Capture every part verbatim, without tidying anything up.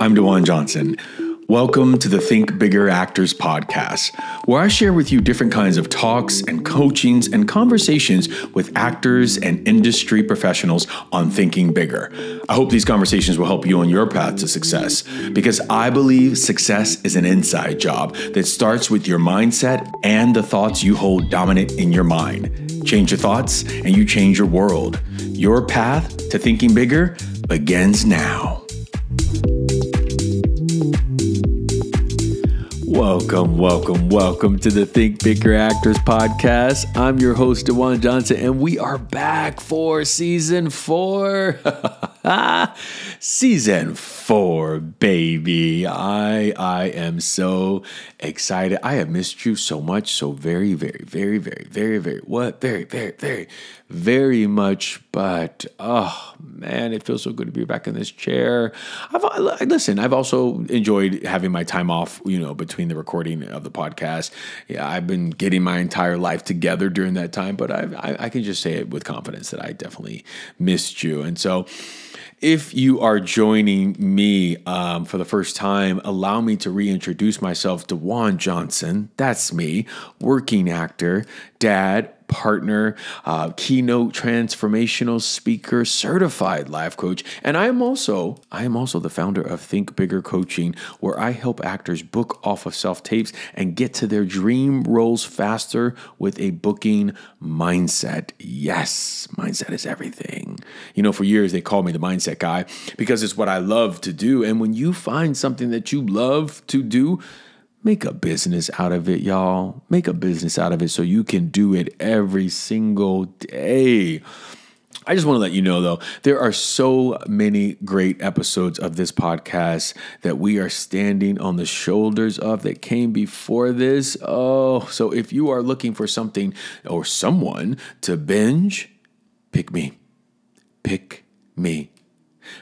I'm DaJuan Johnson. Welcome to the Think Bigger Actors Podcast, where I share with you different kinds of talks and coachings and conversations with actors and industry professionals on thinking bigger. I hope these conversations will help you on your path to success, because I believe success is an inside job that starts with your mindset and the thoughts you hold dominant in your mind. Change your thoughts and you change your world. Your path to thinking bigger begins now. Welcome, welcome, welcome to the Think Bigger Actors Podcast. I'm your host, DaJuan Johnson, and we are back for season four. Season four, baby. I I am so excited. I have missed you so much, so very, very, very, very, very, very, what? Very, very, very, very much. But, oh, man, it feels so good to be back in this chair. I've, I, listen, I've also enjoyed having my time off, you know, between the recording of the podcast. Yeah, I've been getting my entire life together during that time, but I, I, I can just say it with confidence that I definitely missed you. And so, if you are joining me um, for the first time, allow me to reintroduce myself to DaJuan Johnson. That's me, working actor, dad, partner, uh, keynote transformational speaker, certified life coach. And I am also, I am also the founder of Think Bigger Coaching, where I help actors book off of self-tapes and get to their dream roles faster with a booking mindset. Yes, mindset is everything. You know, for years they called me the mindset guy because it's what I love to do. And when you find something that you love to do, make a business out of it, y'all. Make a business out of it so you can do it every single day. I just want to let you know, though, there are so many great episodes of this podcast that we are standing on the shoulders of that came before this. Oh, so if you are looking for something or someone to binge, pick me. Pick me.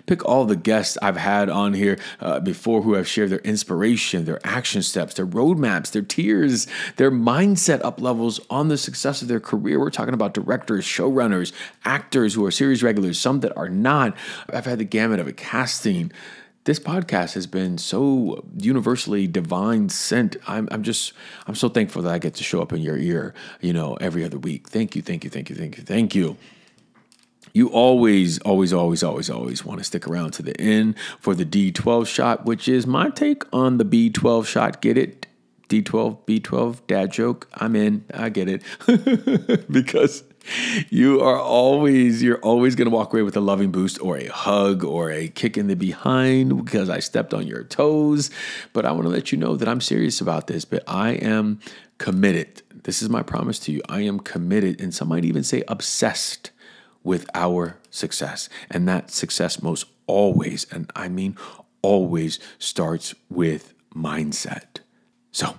Pick all the guests I've had on here uh, before who have shared their inspiration, their action steps, their roadmaps, their tears, their mindset up levels on the success of their career. We're talking about directors, showrunners, actors who are series regulars, some that are not. I've had the gamut of it, casting. This podcast has been so universally divine sent. I'm, I'm just, I'm so thankful that I get to show up in your ear, you know, every other week. Thank you, thank you, thank you, thank you, thank you. You always, always, always, always, always want to stick around to the end for the D twelve shot, which is my take on the B twelve shot. Get it? D twelve, B twelve, dad joke. I'm in. I get it. Because you are always, you're always going to walk away with a loving boost or a hug or a kick in the behind because I stepped on your toes. But I want to let you know that I'm serious about this, but I am committed. This is my promise to you. I am committed, and some might even say obsessed, with our success. And that success most always, and I mean always, starts with mindset. So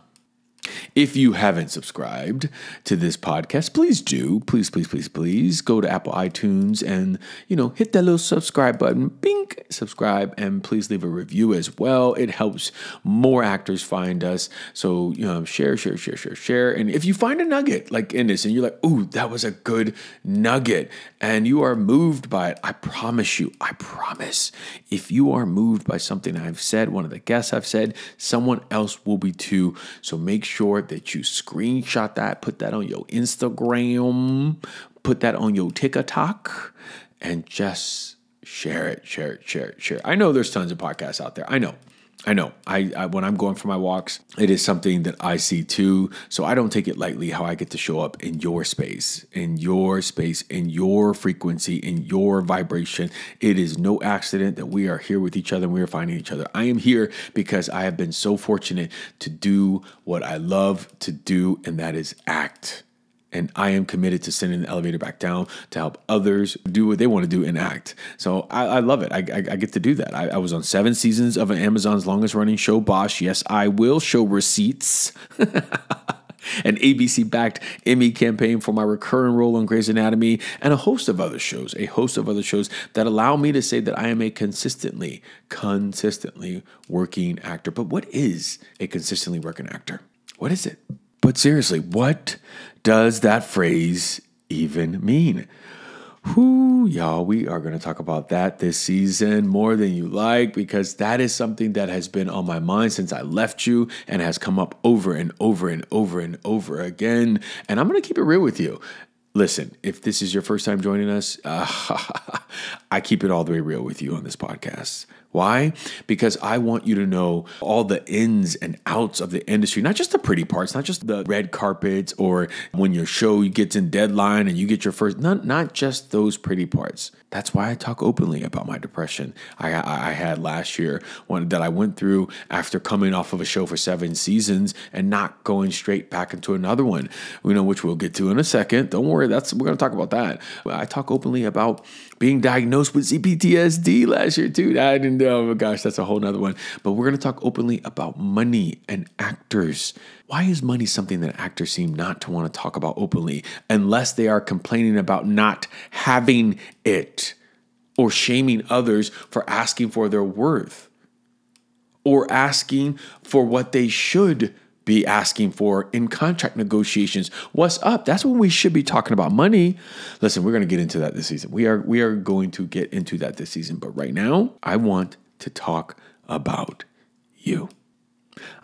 if you haven't subscribed to this podcast, please do. Please, please, please, please go to Apple iTunes and, you know, hit that little subscribe button. Bing, subscribe, and please leave a review as well. It helps more actors find us. So, you know, share, share, share, share, share. And if you find a nugget like in this and you're like, ooh, that was a good nugget, and you are moved by it, I promise you, I promise, if you are moved by something I've said, one of the guests I've said, someone else will be too. So make sure that you screenshot that, put that on your Instagram, put that on your TikTok, and just share it, share it, share it, share it. I know there's tons of podcasts out there. I know. I know. I, I when I'm going for my walks, it is something that I see too. So I don't take it lightly how I get to show up in your space, in your space, in your frequency, in your vibration. It is no accident that we are here with each other and we are finding each other. I am here because I have been so fortunate to do what I love to do, and that is act. And I am committed to sending the elevator back down to help others do what they want to do and act. So I, I love it. I, I, I get to do that. I, I was on seven seasons of Amazon's longest running show, Bosch. Yes, I will show receipts. An A B C-backed Emmy campaign for my recurring role on Grey's Anatomy, and a host of other shows, a host of other shows that allow me to say that I am a consistently, consistently working actor. But what is a consistently working actor? What is it? But seriously, what does that phrase even mean? Whoo, y'all, we are going to talk about that this season more than you like, because that is something that has been on my mind since I left you and has come up over and over and over and over again. And I'm going to keep it real with you. Listen, if this is your first time joining us, uh, I keep it all the way real with you on this podcast. Why? Because I want you to know all the ins and outs of the industry, not just the pretty parts, not just the red carpets or when your show gets in deadline and you get your first, not, not just those pretty parts. That's why I talk openly about my depression I, I, I had last year, one that I went through after coming off of a show for seven seasons and not going straight back into another one, you know, which we'll get to in a second. Don't worry, that's we're going to talk about that. I talk openly about being diagnosed with C P T S D last year too. I didn't, oh my gosh, that's a whole nother one. But we're going to talk openly about money and actors. Why is money something that actors seem not to want to talk about openly unless they are complaining about not having it or shaming others for asking for their worth or asking for what they should be asking for in contract negotiations? What's up? That's when we should be talking about money. Listen, we're going to get into that this season. We are, we are going to get into that this season. But right now, I want to talk about you.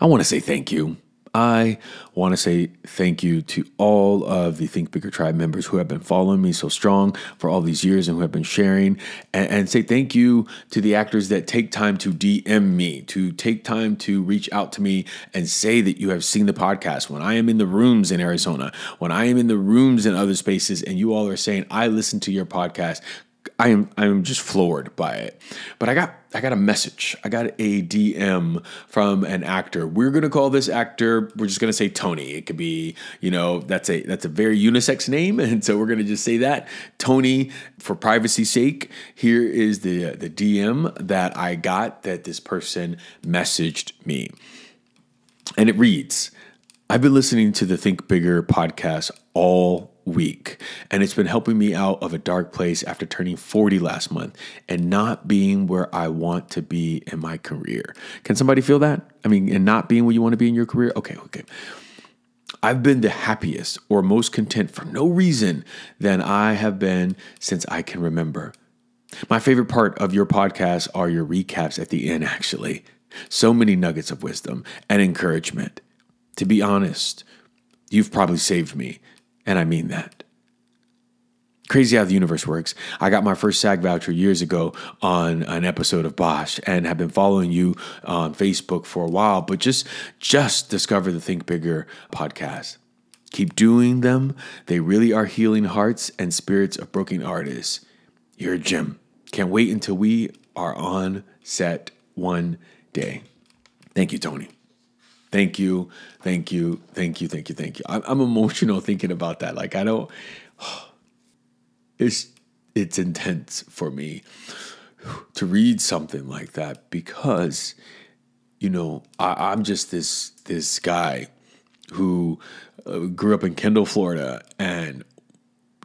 I want to say thank you. I want to say thank you to all of the Think Bigger Tribe members who have been following me so strong for all these years and who have been sharing, and, and say thank you to the actors that take time to D M me, to take time to reach out to me and say that you have seen the podcast. When I am in the rooms in Arizona, when I am in the rooms in other spaces and you all are saying, I listened to your podcast, I am I am just floored by it. But I got I got a message. I got a D M from an actor. We're gonna call this actor, we're just gonna say Tony. It could be, you know, that's a that's a very unisex name, and so we're gonna just say that. Tony, for privacy's sake, here is the the D M that I got, that this person messaged me. And it reads, I've been listening to the Think Bigger podcast all week, and it's been helping me out of a dark place after turning forty last month and not being where I want to be in my career. Can somebody feel that? I mean, and not being where you want to be in your career? Okay, okay. I've been the happiest or most content for no reason than I have been since I can remember. My favorite part of your podcast are your recaps at the end, actually. So many nuggets of wisdom and encouragement. To be honest, you've probably saved me. And I mean that. Crazy how the universe works. I got my first SAG voucher years ago on an episode of Bosch and have been following you on Facebook for a while, but just, just discover the Think Bigger podcast. Keep doing them. They really are healing hearts and spirits of broken artists. You're a gem. Can't wait until we are on set one day. Thank you, Tony. Thank you, thank you, thank you, thank you, thank you. I'm, I'm emotional thinking about that. Like I don't, it's, it's intense for me to read something like that because, you know, I, I'm just this, this guy who grew up in Kendall, Florida, and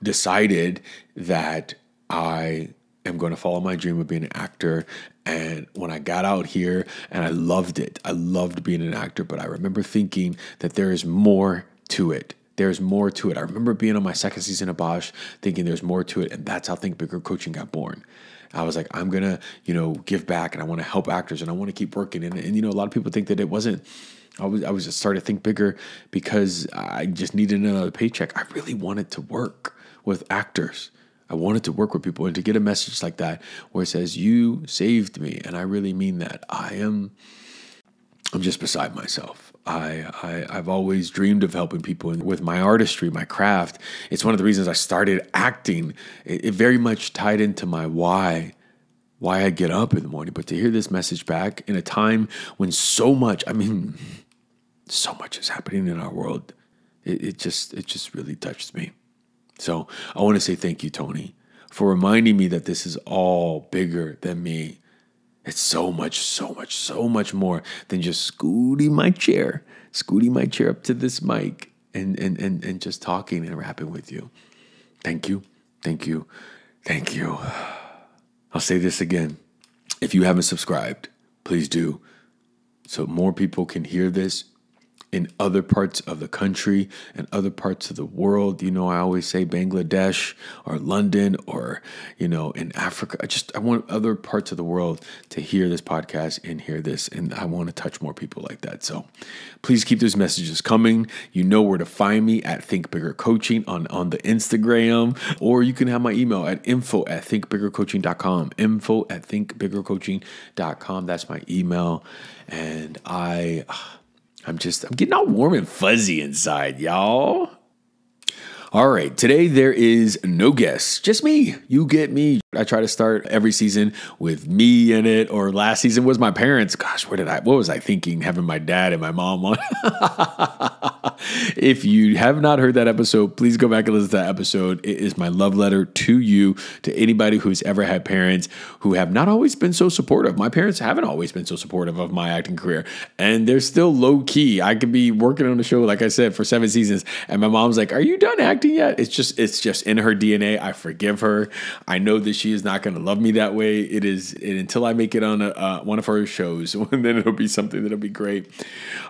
decided that I am going to follow my dream of being an actor. And when I got out here, and I loved it, I loved being an actor, but I remember thinking that there is more to it. There's more to it. I remember being on my second season of Bosch thinking there's more to it. And that's how Think Bigger Coaching got born. I was like, I'm going to, you know, give back, and I want to help actors, and I want to keep working. And, and, you know, a lot of people think that it wasn't, I was, I was just started Think Bigger because I just needed another paycheck. I really wanted to work with actors. I wanted to work with people, and to get a message like that where it says, you saved me. And I really mean that. I am, I'm just beside myself. I, I, I've always dreamed of helping people, and with my artistry, my craft. It's one of the reasons I started acting. It, it very much tied into my why, why I get up in the morning. But to hear this message back in a time when so much, I mean, so much is happening in our world. It, it just, it just really touched me. So I want to say thank you, Tony, for reminding me that this is all bigger than me. It's so much, so much, so much more than just scooting my chair, scooting my chair up to this mic and, and, and, and just talking and rapping with you. Thank you. Thank you. Thank you. I'll say this again. If you haven't subscribed, please do, so more people can hear this in other parts of the country and other parts of the world. You know, I always say Bangladesh or London or, you know, in Africa. I just, I want other parts of the world to hear this podcast and hear this. And I want to touch more people like that. So please keep those messages coming. You know where to find me at Think Bigger Coaching on, on the Instagram, or you can have my email at info at think bigger coaching dot com, info at think bigger coaching dot com. That's my email. And I... I'm just, I'm getting all warm and fuzzy inside, y'all. All right, today there is no guest, just me. You get me. I try to start every season with me in it, or last season was my parents. Gosh, where did I, what was I thinking having my dad and my mom on? If you have not heard that episode, please go back and listen to that episode. It is my love letter to you, to anybody who's ever had parents who have not always been so supportive. My parents haven't always been so supportive of my acting career, and they're still low key. I could be working on the show, like I said, for seven seasons, and my mom's like, "Are you done acting yet?" It's just, it's just in her D N A. I forgive her. I know that she is not going to love me that way. It is it, until I make it on a, uh, one of her shows, and then it'll be something that'll be great.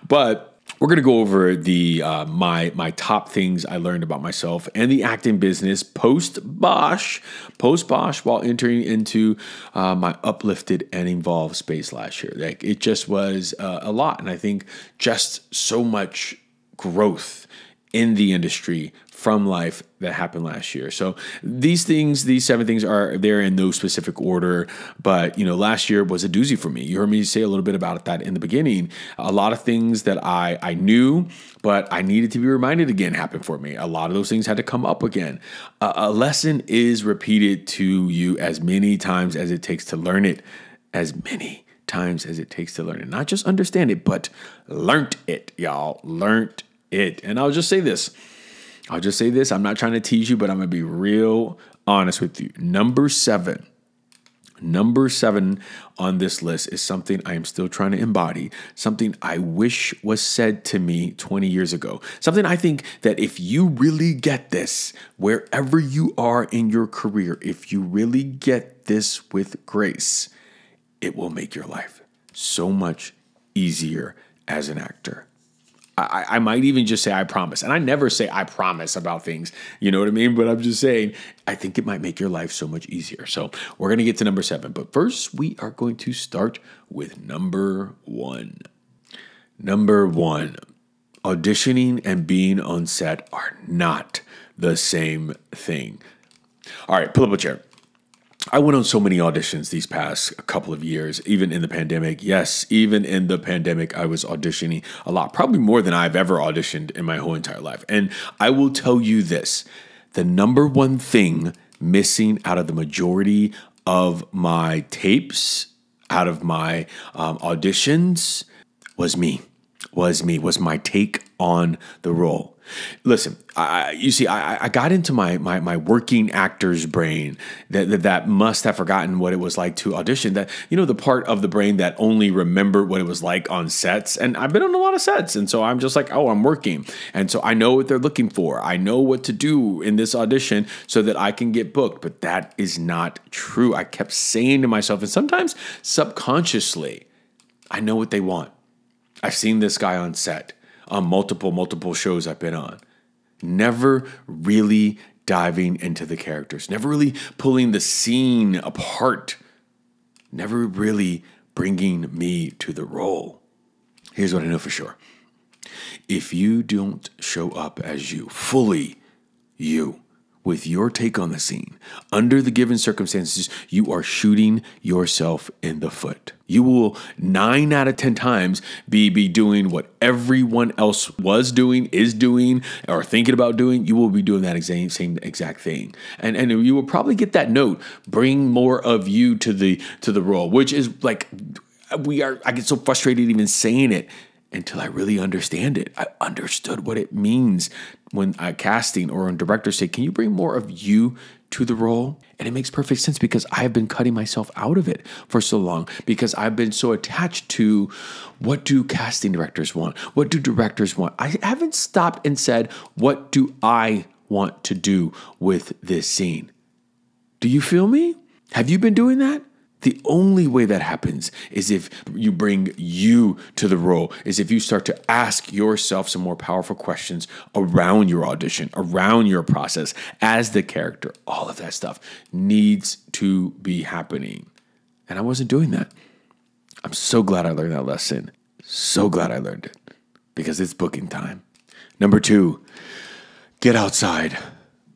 But we're going to go over the uh, my my top things I learned about myself and the acting business post Bosch, post Bosch, while entering into uh, my uplifted and involved space last year. Like, it just was uh, a lot, and I think just so much growth in the industry from life that happened last year. So these things, these seven things are there in no specific order, but you know, last year was a doozy for me. You heard me say a little bit about that in the beginning. A lot of things that I, I knew, but I needed to be reminded again happened for me. A lot of those things had to come up again. A, a lesson is repeated to you as many times as it takes to learn it, as many times as it takes to learn it. Not just understand it, but learnt it, y'all, learnt it. And I'll just say this. I'll just say this. I'm not trying to tease you, but I'm going to be real honest with you. Number seven, number seven on this list is something I am still trying to embody, something I wish was said to me twenty years ago, something I think that if you really get this, wherever you are in your career, if you really get this with grace, it will make your life so much easier as an actor. I, I might even just say, I promise. And I never say I promise about things, you know what I mean? But I'm just saying, I think it might make your life so much easier. So we're going to get to number seven, but first we are going to start with number one. Number one, auditioning and being on set are not the same thing. All right, pull up a chair. I went on so many auditions these past couple of years, even in the pandemic. Yes, even in the pandemic, I was auditioning a lot, probably more than I've ever auditioned in my whole entire life. And I will tell you this, the number one thing missing out of the majority of my tapes, out of my um, auditions, was me, was me, was my take on the role. Listen, I, you see, I, I got into my, my my working actor's brain that, that that must have forgotten what it was like to audition. That, you know, the part of the brain that only remembered what it was like on sets. And I've been on a lot of sets, and so I'm just like, oh, I'm working, and so I know what they're looking for. I know what to do in this audition so that I can get booked. But that is not true. I kept saying to myself, and sometimes subconsciously, I know what they want. I've seen this guy on set on multiple, multiple shows I've been on. Never really diving into the characters. Never really pulling the scene apart. Never really bringing me to the role. Here's what I know for sure. If you don't show up as you, fully you, with your take on the scene, under the given circumstances, you are shooting yourself in the foot. You will nine out of ten times be, be doing what everyone else was doing, is doing, or thinking about doing. You will be doing that exact, same exact thing. And, and you will probably get that note, bring more of you to the, to the role, which is like, we are, I get so frustrated even saying it until I really understand it. I understood what it means when I casting or when directors say, can you bring more of you to the role? And it makes perfect sense because I've been cutting myself out of it for so long because I've been so attached to what do casting directors want? What do directors want? I haven't stopped and said, what do I want to do with this scene? Do you feel me? Have you been doing that? The only way that happens is if you bring you to the role, is if you start to ask yourself some more powerful questions around your audition, around your process as the character. All of that stuff needs to be happening. And I wasn't doing that. I'm so glad I learned that lesson. So glad I learned it, because it's booking time. Number two, get outside.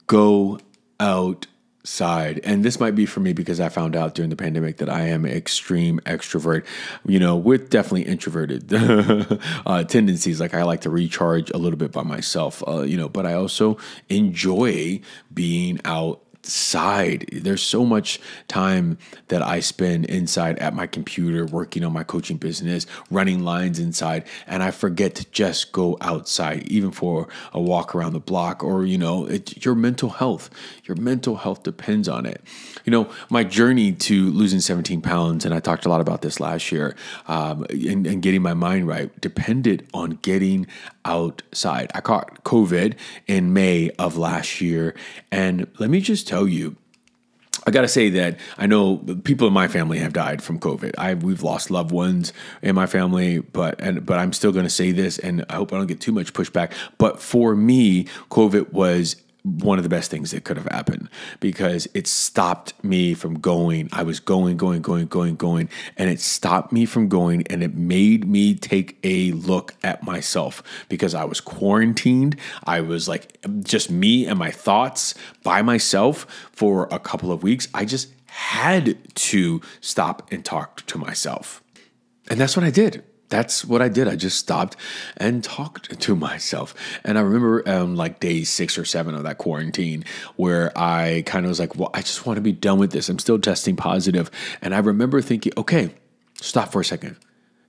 Go out. Side. And this might be for me because I found out during the pandemic that I am an extreme extrovert, you know, with definitely introverted uh, tendencies. Like, I like to recharge a little bit by myself, uh, you know, but I also enjoy being outside. There's so much time that I spend inside at my computer, working on my coaching business, running lines inside, and I forget to just go outside, even for a walk around the block, or, you know, it, your mental health. Your mental health depends on it. You know, my journey to losing seventeen pounds, and I talked a lot about this last year, um, and, and getting my mind right, depended on getting outside. I caught COVID in May of last year, and let me just tell you, I got to say that I know people in my family have died from COVID. I, we've lost loved ones in my family, but and but I'm still going to say this, and I hope I don't get too much pushback. But for me, COVID was one of the best things that could have happened, because it stopped me from going. I was going, going, going, going, going, and it stopped me from going, and it made me take a look at myself, because I was quarantined. I was like just me and my thoughts by myself for a couple of weeks. I just had to stop and talk to myself. And that's what I did. That's what I did. I just stopped and talked to myself. And I remember um, like day six or seven of that quarantine, where I kind of was like, well, I just want to be done with this. I'm still testing positive. And I remember thinking, okay, stop for a second.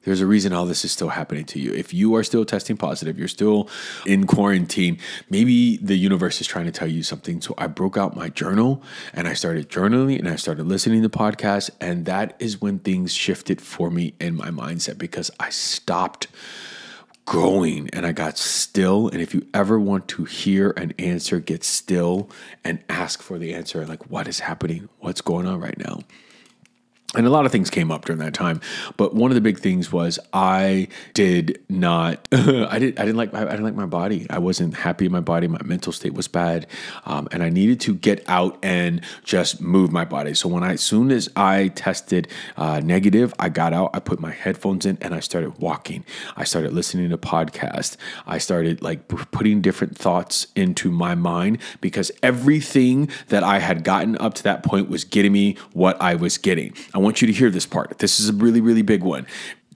There's a reason all this is still happening to you. If you are still testing positive, you're still in quarantine, maybe the universe is trying to tell you something. So I broke out my journal, and I started journaling, and I started listening to podcasts. And that is when things shifted for me in my mindset, because I stopped going and I got still. And if you ever want to hear an answer, get still and ask for the answer. Like, what is happening? What's going on right now? And a lot of things came up during that time, but one of the big things was I did not, I didn't, I didn't like, I didn't like my body. I wasn't happy in my body. My mental state was bad, um, and I needed to get out and just move my body. So when I, as soon as I tested uh, negative, I got out, I put my headphones in, and I started walking. I started listening to podcasts. I started like putting different thoughts into my mind, because everything that I had gotten up to that point was getting me what I was getting. I I want you to hear this part. This is a really, really big one.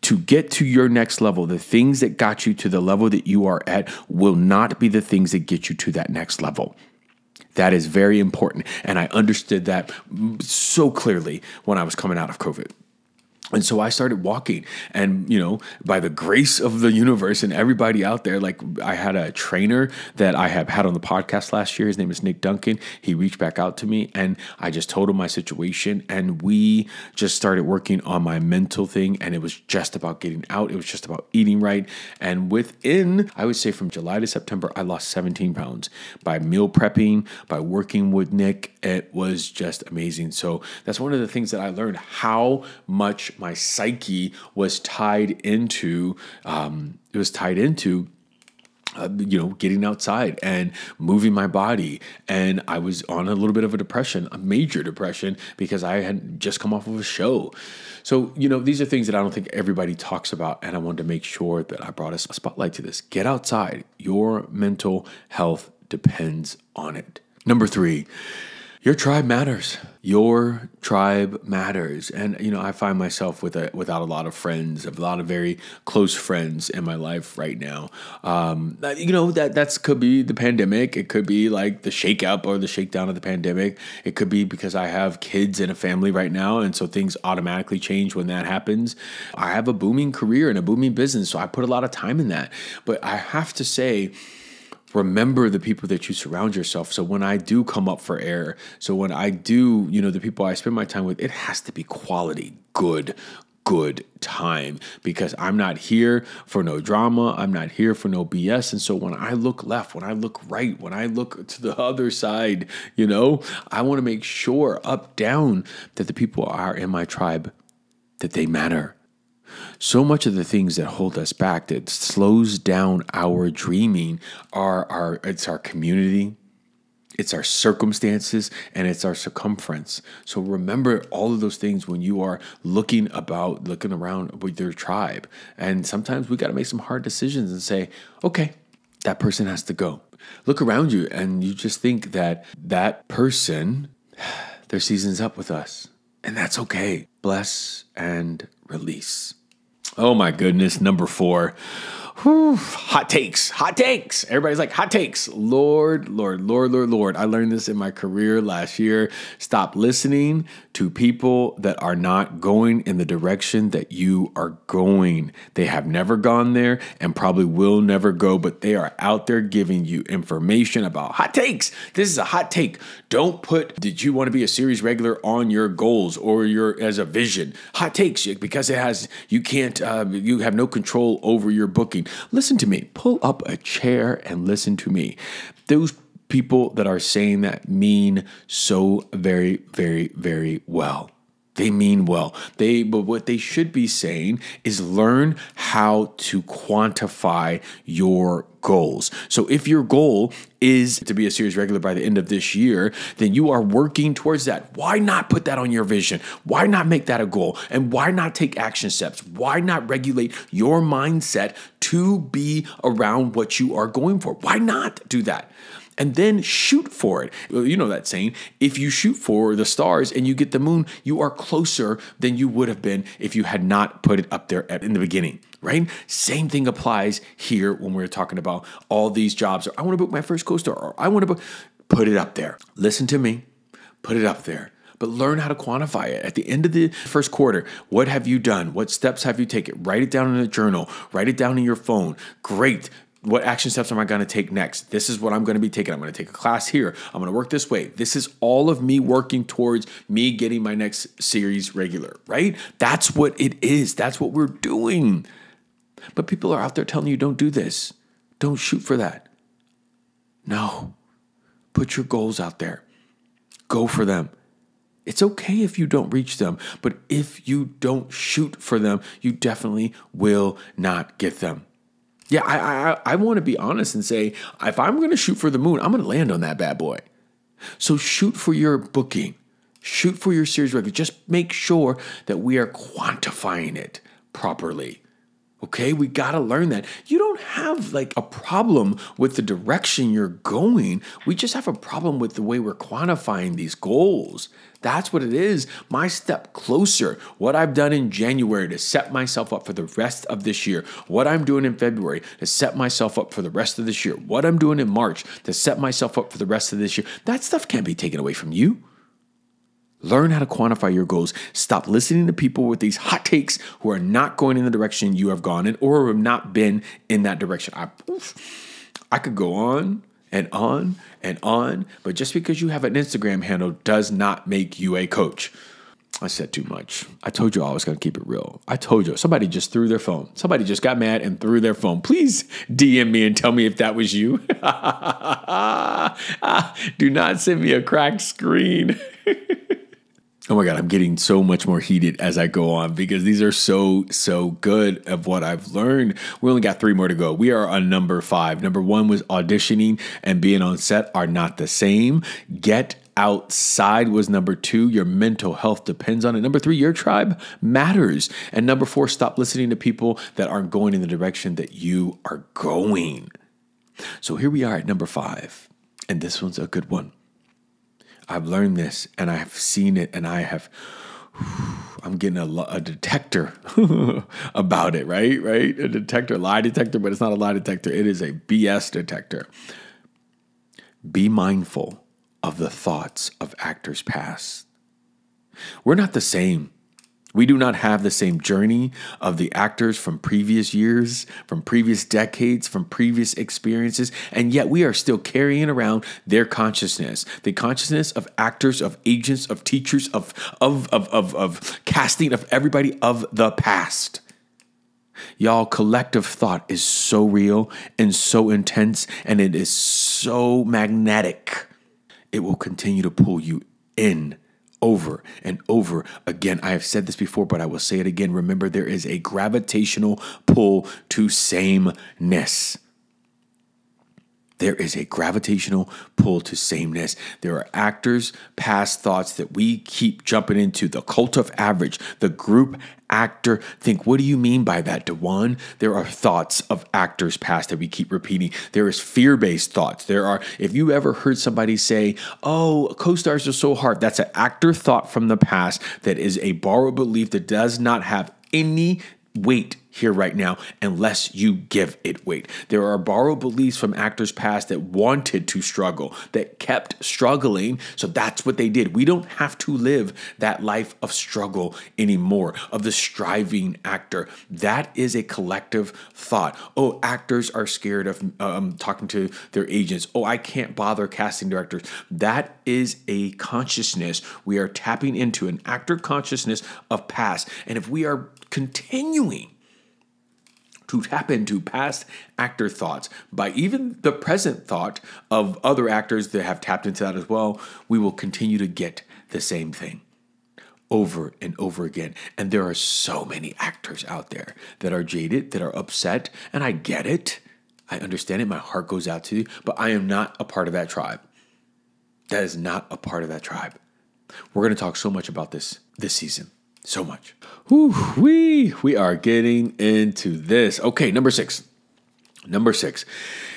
To get to your next level, the things that got you to the level that you are at will not be the things that get you to that next level. That is very important. And I understood that so clearly when I was coming out of COVID. And so I started walking, and, you know, by the grace of the universe and everybody out there, like, I had a trainer that I have had on the podcast last year. His name is Nick Duncan. He reached back out to me, and I just told him my situation, and we just started working on my mental thing. And it was just about getting out. It was just about eating right. And within, I would say from July to September, I lost seventeen pounds by meal prepping, by working with Nick. It was just amazing. So that's one of the things that I learned, how much my psyche was tied into, um, it was tied into, uh, you know, getting outside and moving my body. And I was on a little bit of a depression, a major depression, because I had just come off of a show. So, you know, these are things that I don't think everybody talks about. And I wanted to make sure that I brought a spotlight to this. Get outside. Your mental health depends on it. Number three, your tribe matters. Your tribe matters. And, you know, I find myself with a, without a lot of friends, a lot of very close friends in my life right now. Um, you know, that that's could be the pandemic. It could be like the shakeup or the shakedown of the pandemic. It could be because I have kids and a family right now, and so things automatically change when that happens. I have a booming career and a booming business, so I put a lot of time in that. But I have to say, remember the people that you surround yourself. So when I do come up for air, so when I do, you know, the people I spend my time with, it has to be quality, good, good time, because I'm not here for no drama. I'm not here for no B S. And so when I look left, when I look right, when I look to the other side, you know, I want to make sure up, down, that the people are in my tribe, that they matter. So much of the things that hold us back, that slows down our dreaming, are our, it's our community, it's our circumstances, and it's our circumference. So remember all of those things when you are looking about, looking around with your tribe. And sometimes we got to make some hard decisions and say, okay, that person has to go. Look around you and you just think that that person, their season's up with us. And that's okay. Bless and release. Oh my goodness. Number four. Whew, hot takes, hot takes. Everybody's like, hot takes. Lord, Lord, Lord, Lord, Lord. I learned this in my career last year. Stop listening to people that are not going in the direction that you are going. They have never gone there and probably will never go, but they are out there giving you information about hot takes. This is a hot take. Don't put, did you want to be a series regular on your goals or your, as a vision? Hot takes, because it has, you can't, uh, you have no control over your booking. Listen to me. Pull up a chair and listen to me. Those people that are saying that mean so very, very, very well. They mean well. They, but what they should be saying is learn how to quantify your goals. So if your goal is to be a series regular by the end of this year, then you are working towards that. Why not put that on your vision? Why not make that a goal? And why not take action steps? Why not regulate your mindset to be around what you are going for? Why not do that? And then shoot for it. You know that saying, if you shoot for the stars and you get the moon, you are closer than you would have been if you had not put it up there in the beginning, right? Same thing applies here when we're talking about all these jobs. Or I want to book my first co-star, or I want to book, put it up there. Listen to me, put it up there. But learn how to quantify it. At the end of the first quarter, what have you done? What steps have you taken? Write it down in a journal. Write it down in your phone. Great. What action steps am I going to take next? This is what I'm going to be taking. I'm going to take a class here. I'm going to work this way. This is all of me working towards me getting my next series regular, right? That's what it is. That's what we're doing. But people are out there telling you, don't do this. Don't shoot for that. No. Put your goals out there. Go for them. It's okay if you don't reach them, but if you don't shoot for them, you definitely will not get them. Yeah, I I, I want to be honest and say, if I'm going to shoot for the moon, I'm going to land on that bad boy. So shoot for your booking. Shoot for your series record. Just make sure that we are quantifying it properly. Okay, we got to learn that. You don't have like a problem with the direction you're going. We just have a problem with the way we're quantifying these goals. That's what it is. My step closer, what I've done in January to set myself up for the rest of this year, what I'm doing in February to set myself up for the rest of this year, what I'm doing in March to set myself up for the rest of this year. That stuff can't be taken away from you. Learn how to quantify your goals. Stop listening to people with these hot takes who are not going in the direction you have gone in or have not been in that direction. I, I could go on and on and on, but just because you have an Instagram handle does not make you a coach. I said too much. I told you I was going to keep it real. I told you. Somebody just threw their phone. Somebody just got mad and threw their phone. Please D M me and tell me if that was you. Do not send me a cracked screen. Oh my God, I'm getting so much more heated as I go on because these are so, so good of what I've learned. We only got three more to go. We are on number five. Number one was auditioning and being on set are not the same. Get outside was number two. Your mental health depends on it. Number three, your tribe matters. And number four, stop listening to people that aren't going in the direction that you are going. So here we are at number five. And this one's a good one. I've learned this and I have seen it and I have, I'm getting a, a detector about it, right? Right? A detector, lie detector, but it's not a lie detector. It is a B S detector. Be mindful of the thoughts of actors past. We're not the same. We do not have the same journey of the actors from previous years, from previous decades, from previous experiences, and yet we are still carrying around their consciousness, the consciousness of actors, of agents, of teachers, of, of, of, of, of casting, of everybody of the past. Y'all, collective thought is so real and so intense, and it is so magnetic. It will continue to pull you in over and over again. I have said this before, but I will say it again. Remember, there is a gravitational pull to sameness. There is a gravitational pull to sameness. There are actors' past thoughts that we keep jumping into. The cult of average, the group actor think. What do you mean by that, DaJuan? There are thoughts of actors' past that we keep repeating. There is fear-based thoughts. There are, if you ever heard somebody say, oh, co-stars are so hard, that's an actor thought from the past that is a borrowed belief that does not have any weight here right now unless you give it weight. There are borrowed beliefs from actors past that wanted to struggle, that kept struggling, so that's what they did. We don't have to live that life of struggle anymore, of the striving actor. That is a collective thought. Oh, actors are scared of um, talking to their agents. Oh, I can't bother casting directors. That is a consciousness. We are tapping into an actor consciousness of past, and if we are continuing to tap into past actor thoughts by even the present thought of other actors that have tapped into that as well, we will continue to get the same thing over and over again. And there are so many actors out there that are jaded, that are upset, and I get it. I understand it. My heart goes out to you, but I am not a part of that tribe. That is not a part of that tribe. We're going to talk so much about this this season. So much. Whew, we, we are getting into this. Okay, number six. Number six.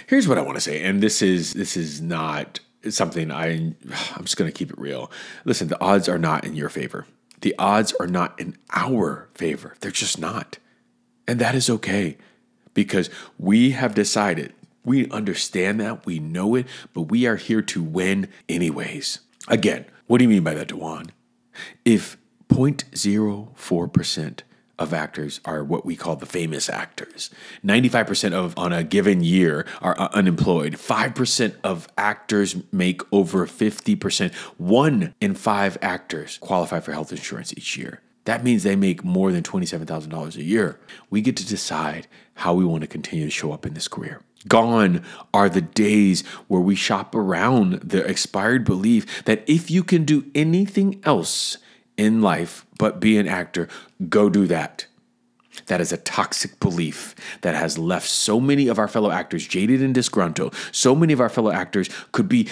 Here's what I want to say, and this is this is not something I, I'm just going to keep it real. Listen, the odds are not in your favor. The odds are not in our favor. They're just not. And that is okay, because we have decided, we understand that, we know it, but we are here to win anyways. Again, what do you mean by that, DaJuan? If zero point zero four percent of actors are what we call the famous actors. ninety-five percent of on a given year are unemployed. five percent of actors make over fifty percent. One in five actors qualify for health insurance each year. That means they make more than twenty-seven thousand dollars a year. We get to decide how we want to continue to show up in this career. Gone are the days where we shop around the expired belief that if you can do anything else in life but be an actor, go do that. That is a toxic belief that has left so many of our fellow actors jaded and disgruntled. So many of our fellow actors could be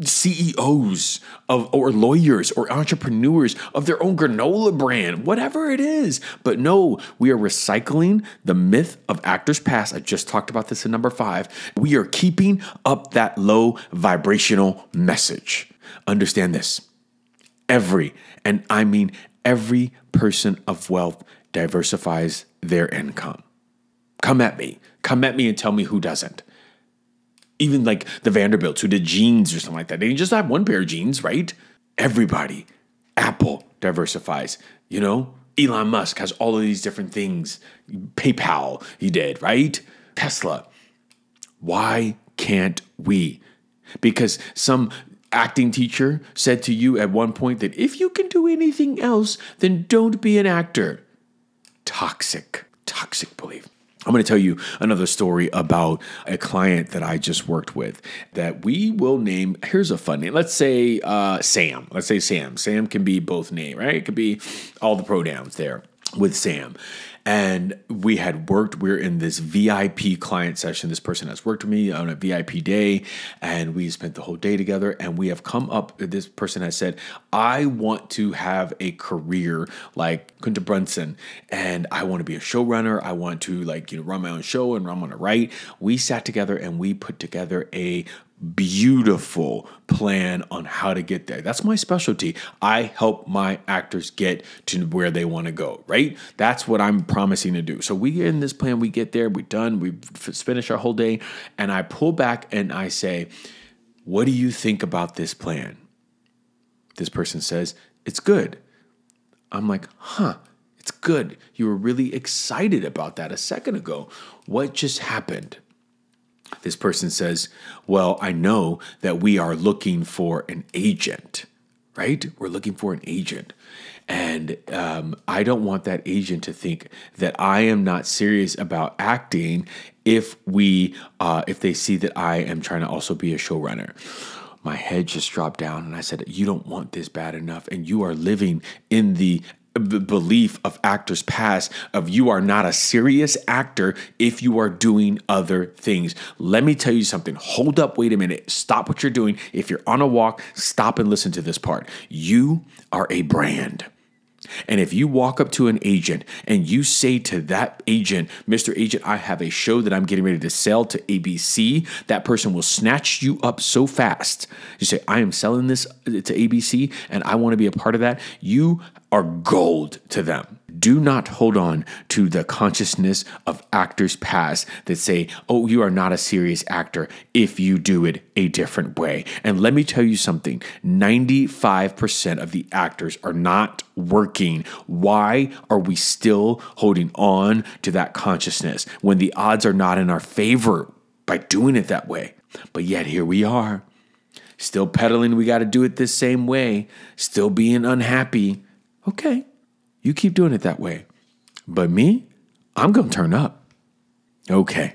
C E Os of, or lawyers or entrepreneurs of their own granola brand, whatever it is. But no, we are recycling the myth of actors past. I just talked about this in number five. We are keeping up that low vibrational message. Understand this. Every, and I mean every person of wealth diversifies their income. Come at me. Come at me and tell me who doesn't. Even like the Vanderbilts who did jeans or something like that. They just have one pair of jeans, right? Everybody. Apple diversifies. You know, Elon Musk has all of these different things. PayPal, he did, right? Tesla. Why can't we? Because some acting teacher said to you at one point that if you can do anything else, then don't be an actor. Toxic, toxic belief. I'm going to tell you another story about a client that I just worked with that we will name. Here's a fun name. Let's say uh, Sam. Let's say Sam. Sam can be both named, right? It could be all the pronouns there with Sam. And we had worked, we're in this V I P client session. This person has worked with me on a V I P day, and we spent the whole day together, and we have come up, this person has said, I want to have a career like Quinta Brunson, and I want to be a showrunner. I want to like, you know, run my own show and run on a right. We sat together and we put together a beautiful plan on how to get there. That's my specialty. I help my actors get to where they want to go, right? That's what I'm promising to do. So we get in this plan, we get there, we're done, we finish our whole day, and I pull back and I say, what do you think about this plan? This person says, it's good. I'm like, huh, It's good. You were really excited about that a second ago. What just happened? This person says, well, I know that we are looking for an agent, right? We're looking for an agent. And um, I don't want that agent to think that I am not serious about acting if we, uh, if they see that I am trying to also be a showrunner. My head just dropped down and I said, you don't want this bad enough. And you are living in the belief of actors past of you are not a serious actor if you are doing other things. Let me tell you something. Hold up. Wait a minute. Stop what you're doing. If you're on a walk, stop and listen to this part. You are a brand. And if you walk up to an agent and you say to that agent, Mister Agent, I have a show that I'm getting ready to sell to A B C, that person will snatch you up so fast. You say, I am selling this to A B C and I want to be a part of that. You are gold to them. Do not hold on to the consciousness of actors past that say, oh, you are not a serious actor if you do it a different way. And let me tell you something, ninety-five percent of the actors are not working. Why are we still holding on to that consciousness when the odds are not in our favor by doing it that way? But yet here we are, still peddling, we got to do it this same way, still being unhappy. Okay. You keep doing it that way. But me, I'm going to turn up. Okay.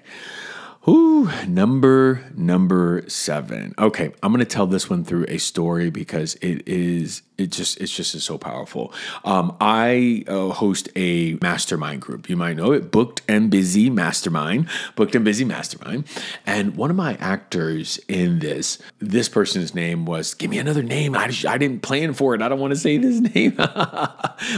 Ooh, number, number seven. Okay, I'm going to tell this one through a story because it is, it just, it's just is so powerful. Um, I uh, host a mastermind group. You might know it, Booked and Busy Mastermind, Booked and Busy Mastermind. And one of my actors in this, this person's name was, give me another name. I, I didn't plan for it. I don't want to say this name.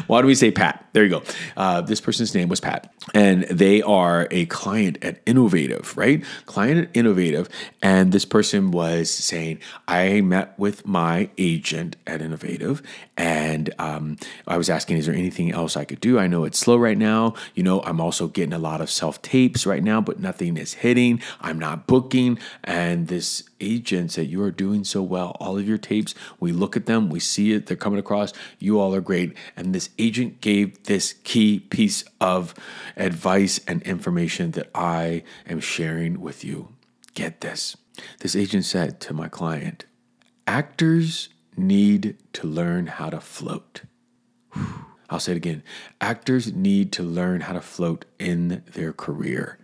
Why do we say Pat? There you go. Uh, this person's name was Pat. And they are a client at Innovative, right? Client at Innovative. And this person was saying, I met with my agent at Innovative and um, I was asking, is there anything else I could do? I know it's slow right now. You know, I'm also getting a lot of self-tapes right now, but nothing is hitting. I'm not booking. And this agent said, you are doing so well. All of your tapes, we look at them, we see it, they're coming across. You all are great. And this agent gave this key piece of advice and information that I am sharing with you. Get this. This agent said to my client, actors need to learn how to float. Whew. I'll say it again. Actors need to learn how to float in their career.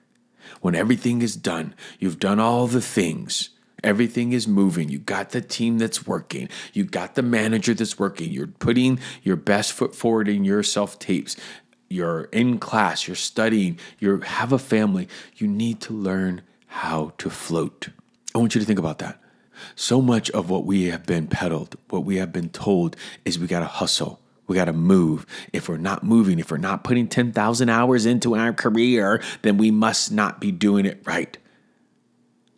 When everything is done, you've done all the things. Everything is moving. You got the team that's working. You got the manager that's working. You're putting your best foot forward in your self-tapes. You're in class, you're studying, you have a family. You need to learn how to float. I want you to think about that. So much of what we have been peddled, what we have been told is we got to hustle. We got to move. If we're not moving, if we're not putting ten thousand hours into our career, then we must not be doing it right.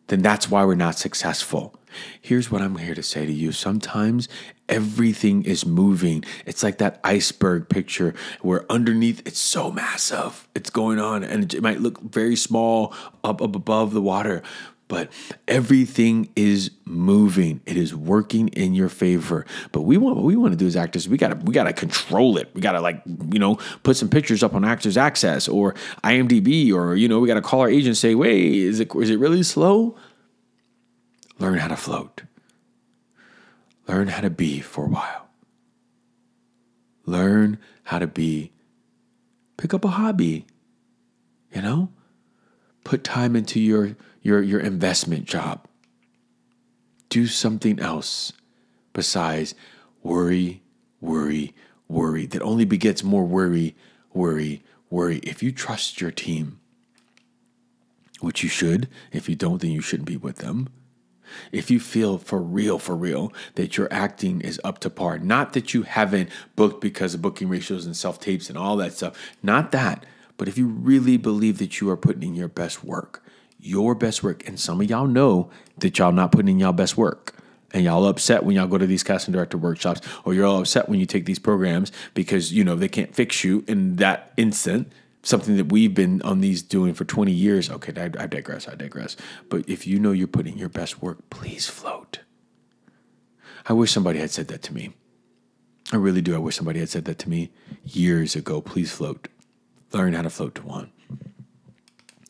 Then that's why we're not successful. Here's what I'm here to say to you. Sometimes everything is moving. It's like that iceberg picture where underneath it's so massive. It's going on and it might look very small up, up above the water, but everything is moving. It is working in your favor. But we want what we want to do as actors, we gotta we gotta control it. We gotta like, you know, put some pictures up on Actors Access or I M D B, or you know, we gotta call our agent and say, wait, is it is it really slow? Learn how to float. Learn how to be for a while. Learn how to be. Pick up a hobby. You know? Put time into your your your investment job. Do something else besides worry, worry, worry. That only begets more worry, worry, worry. If you trust your team, which you should, if you don't, then you shouldn't be with them. If you feel for real, for real, that your acting is up to par, not that you haven't booked because of booking ratios and self-tapes and all that stuff, not that, but if you really believe that you are putting in your best work, your best work, and some of y'all know that y'all not putting in y'all best work, and y'all upset when y'all go to these casting director workshops, or you're all upset when you take these programs because, you know, they can't fix you in that instant, something that we've been on these doing for twenty years. Okay, I, I digress, I digress. But if you know you're putting your best work, please float. I wish somebody had said that to me. I really do. I wish somebody had said that to me years ago. Please float. Learn how to float, DaJuan.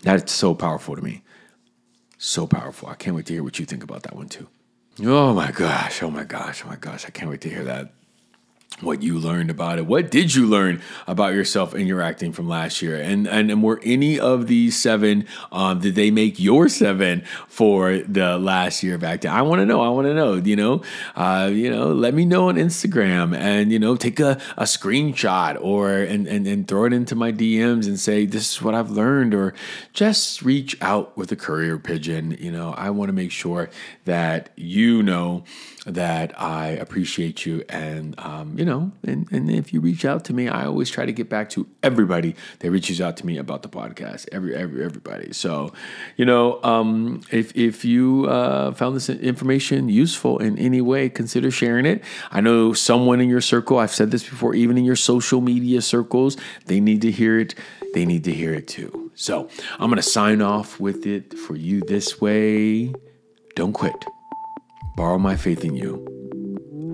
That's so powerful to me. So powerful. I can't wait to hear what you think about that one too. Oh my gosh. Oh my gosh. Oh my gosh. I can't wait to hear that. What you learned about it. What did you learn about yourself and your acting from last year? And and, and were any of these seven, um, did they make your seven for the last year of acting? I want to know. I want to know, you know, uh, you know, let me know on Instagram and, you know, take a, a screenshot or and, and, and throw it into my D Ms and say, this is what I've learned, or just reach out with a courier pigeon. You know, I want to make sure that you know that I appreciate you and, um, you know, Know, and, and if you reach out to me, I always try to get back to everybody that reaches out to me about the podcast, every, every everybody. So, you know, um, if, if you uh, found this information useful in any way, consider sharing it. I know someone in your circle, I've said this before, even in your social media circles, they need to hear it. They need to hear it too. So I'm going to sign off with it for you this way. Don't quit. Borrow my faith in you.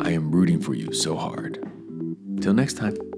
I am rooting for you so hard. Till next time.